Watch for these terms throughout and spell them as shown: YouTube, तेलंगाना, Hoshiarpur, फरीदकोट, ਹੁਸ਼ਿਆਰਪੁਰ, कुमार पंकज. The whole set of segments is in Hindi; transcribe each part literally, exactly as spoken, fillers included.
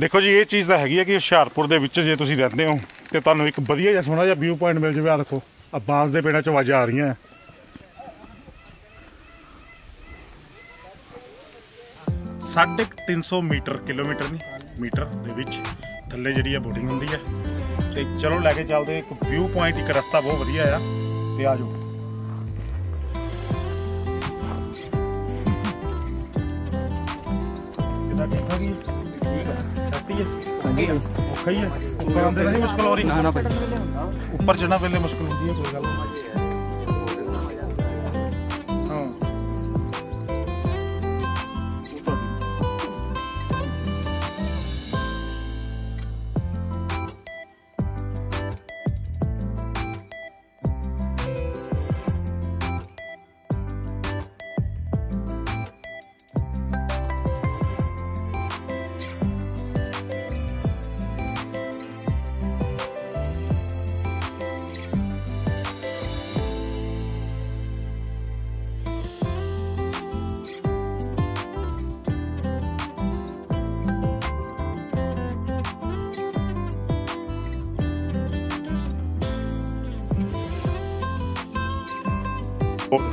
देखो जी ये चीज़ तो हैगी है कि ਹੁਸ਼ਿਆਰਪੁਰ ਦੇ ਵਿੱਚ ਜੇ ਤੁਸੀਂ रहते हो तो ਤੁਹਾਨੂੰ एक ਵਧੀਆ ਜਿਹਾ ਸੋਹਣਾ ਜਿਹਾ ਵਿਊ ਪੁਆਇੰਟ ਮਿਲ ਜਾਵੇ। ਆ ਦੇਖੋ ਆ ਬਾਂਸ ਦੇ ਪੇੜਾਂ 'ਚ ਆਵਾਜ਼ਾਂ ਆ ਰਹੀਆਂ। साढ़े तीन सौ मीटर किलोमीटर नहीं मीटर ਦੇ ਵਿੱਚ ਥੱਲੇ ਜਿਹੜੀ ਆ ਬੋਟਿੰਗ ਹੁੰਦੀ ਹੈ। ਤੇ ਚਲੋ ਲੈ ਕੇ ਚੱਲਦੇ ਇੱਕ ਵਿਊ ਪੁਆਇੰਟ ਇੱਕ ਰਸਤਾ ਬਹੁਤ ਵਧੀਆ ਆ ਤੇ ਆ ਜਾਓ। ऊपर चढ़ना पहले मुश्किल होती है कोई गल हां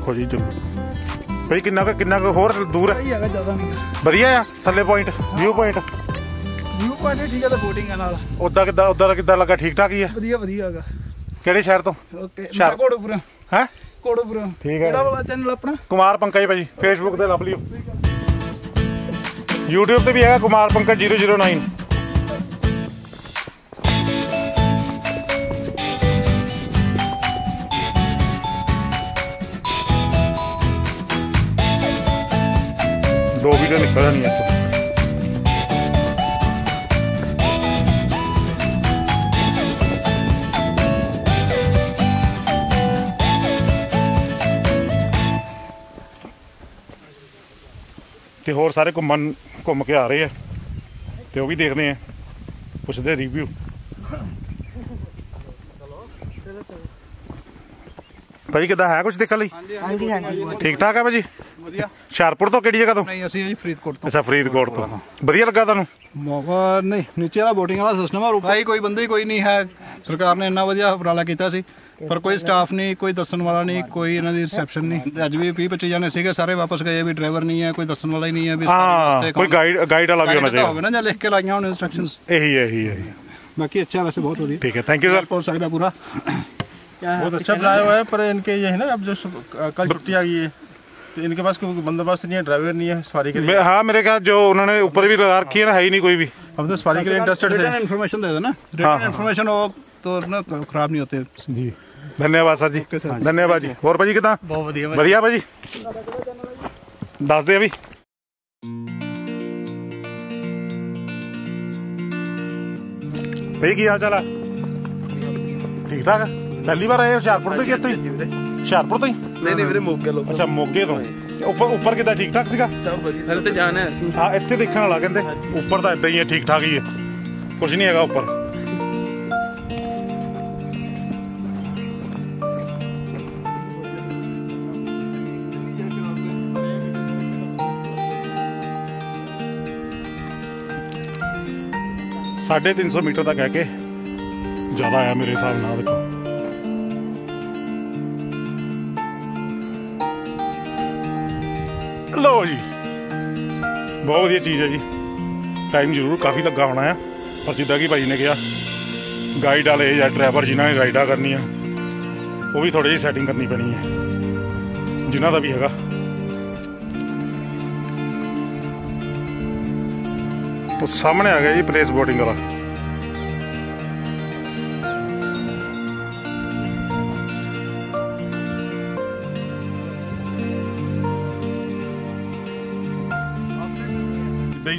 खोजी जो भाई किन्ना का किन्ना का होर दूर है यार ज्यादा नहीं बढ़िया है थल्ले point view point view point ठीक है तो बोटिंग है नाल ओदा किदा ओदा किदा लगा ठीक ठाक ही है बढ़िया बढ़िया हैगा केड़े शहर तो ओके शहर कोड़पुरा हैं कोड़पुरा ठीक है केड़ा वाला चैनल अपना कुमार पंकज भाई फेसबुक पे लभ लियो YouTube पे भी है कुमार पंकज zero zero nine. दो वीडियो निकल नहीं है होर सारे घूमन घूम के आ रहे हैं तो वह भी देखते हैं पुछते रिव्यू। भाजी किदा है कुछ देखने लई ठीक ठाक है भाजी ਹੁਸ਼ਿਆਰਪੁਰ तो ਕਿਹੜੀ ਜਗ੍ਹਾ ਤੋਂ नहीं ਅਸੀਂ ਫਰੀਦਕੋਟ ਤੋਂ। अच्छा फरीदकोट तो ਵਧੀਆ ਲੱਗਾ ਤੁਹਾਨੂੰ ਮੌਕਾ नहीं नीचे वाला बोटिंग वाला सिस्टम है भाई कोई बंदा ही कोई नहीं है सरकार ने इन्ना ਵਧੀਆ ਉਪਰਾਲਾ ਕੀਤਾ ਸੀ पर कोई स्टाफ नहीं कोई दसन वाला नहीं कोई इन्हों की रिसेप्शन नहीं। अज भी भी बच्चे जाने से सारे वापस गए भी ड्राइवर नहीं है कोई दसन वाला ही नहीं है भी हाँ, कोई गाइड गाइड वाला भी होना चाहिए होवे ना जा लिख के लाइया होने इंस्ट्रक्शंस यही यही यही बाकी अच्छा वैसे बहुत वधिया ठीक है थैंक यू सर पहुंच सकता पूरा बहुत अच्छा बनाया हुआ है पर इनके ये है ना अब जो कल छुट्टी आ गई है तो इनके पास कोई बंदोबस्त नहीं है ड्राइवर नहीं है सवारी के लिए। हाँ मेरे ख्याल जो उन्होंने ऊपर भी लगा रखी है ना है ही नहीं कोई भी हम तो सवारी के लिए इंटरेस्टेड है इन्फॉर्मेशन दे देना रिटर्न इन्फॉर्मेशन हो तो ना खराब नहीं होते जी। धन्यवाद सर जी धन्यवाद जी और भाजी कितना बहुत बढ़िया भाजी दस दे अभी भाई की हाल चाल है ठीक ठाक है पहली बार आए ਹੁਸ਼ਿਆਰਪੁਰ तो ही ਹੁਸ਼ਿਆਰਪੁਰ तो ही नहीं नहीं मेरे मोगे लोग अच्छा मोगे तो ऊपर ऊपर कितना ठीक ठाक सीगा सब बढ़िया हल तो जाना है हां ਇੱਥੇ ਦੇਖਣ ਵਾਲਾ ਕਹਿੰਦੇ ऊपर तो ਇਦਾਂ ਹੀ ਹੈ ठीक ठाक ही है कुछ नहीं है ऊपर साढ़े तीन सौ मीटर तक है के ज्यादा आया मेरे हिसाब ना देखो लो जी बहुत वधिया चीज़ है जी। टाइम जरूर काफ़ी लगा होना है पर जिदा कि भाई ने कहा गाइड वाले या ड्राइवर जिन्होंने राइडा करनी है वो भी थोड़ी जी सैटिंग करनी पैनी है जिन्हों का भी हैगा। तो सामने आ गया जी प्लेस बोटिंग वाला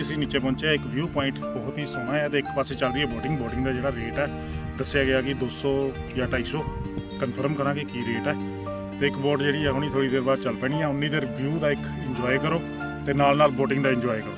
जिस नीचे पहुंचे एक व्यू पॉइंट बहुत ही सोहना है। तो एक पास चल रही है बोटिंग बोटिंग का जो रेट है दसिया गया कि दो सौ या ढाई सौ कन्फर्म करा कि की रेट है। तो एक बोट जी हूँ थोड़ी देर बाद चल पैनी है उन्नी देर व्यू का एक इंजॉय करो तो नाल नाल बोटिंग का इंजॉय करो।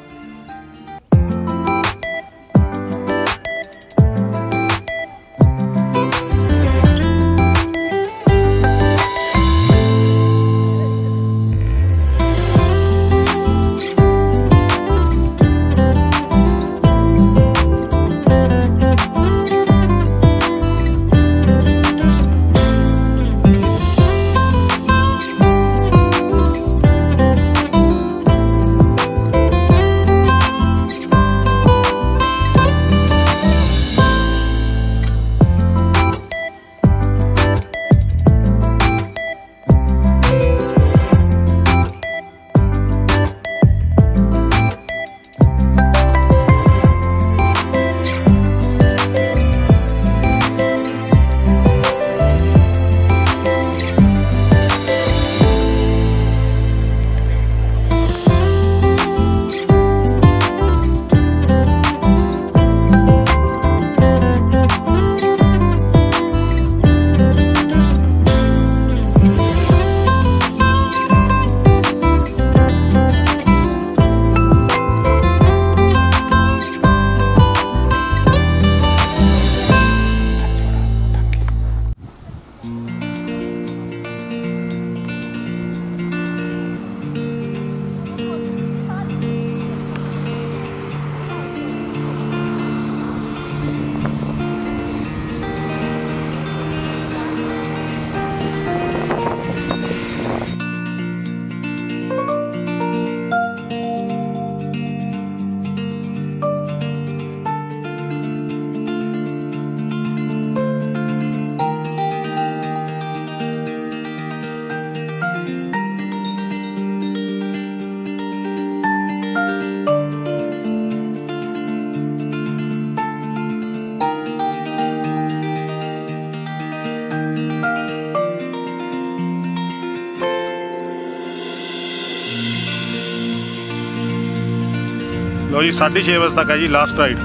लो जी साढ़े छः बजे तक है जी लास्ट राइड।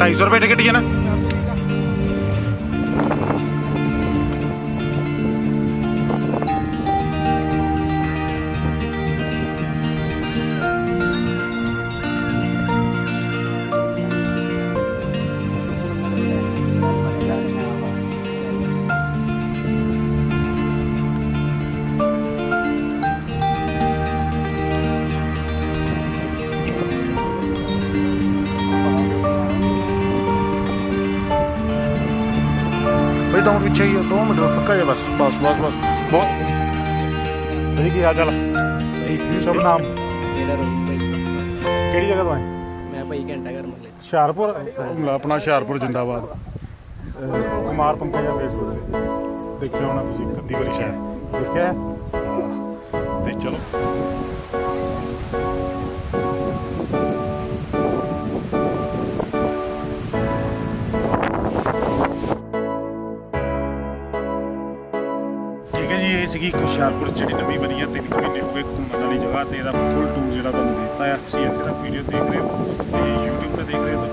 ढाई सौ रुपये टिकट ही है ना। दो पीछे ही दो मिनट में पक्का है बस बस बस बस बहुत ठीक है। आ चल सब नाम केड़ी जगह तो है मैं भाई घंटा घर मले होशियारपुर अपना होशियारपुर जिंदाबाद कुमार पंपा या फेसबुक देखिए होना तुझे कद्दी वाली शहर ठीक है। तो चलो जी होशियारपुर जी नवी बनी है तीन महीने हो गए घूमने वाली जगह तो फुल टूर जो देता है। वीडियो देख रहे हो यूट्यूब पर देख रहे हो।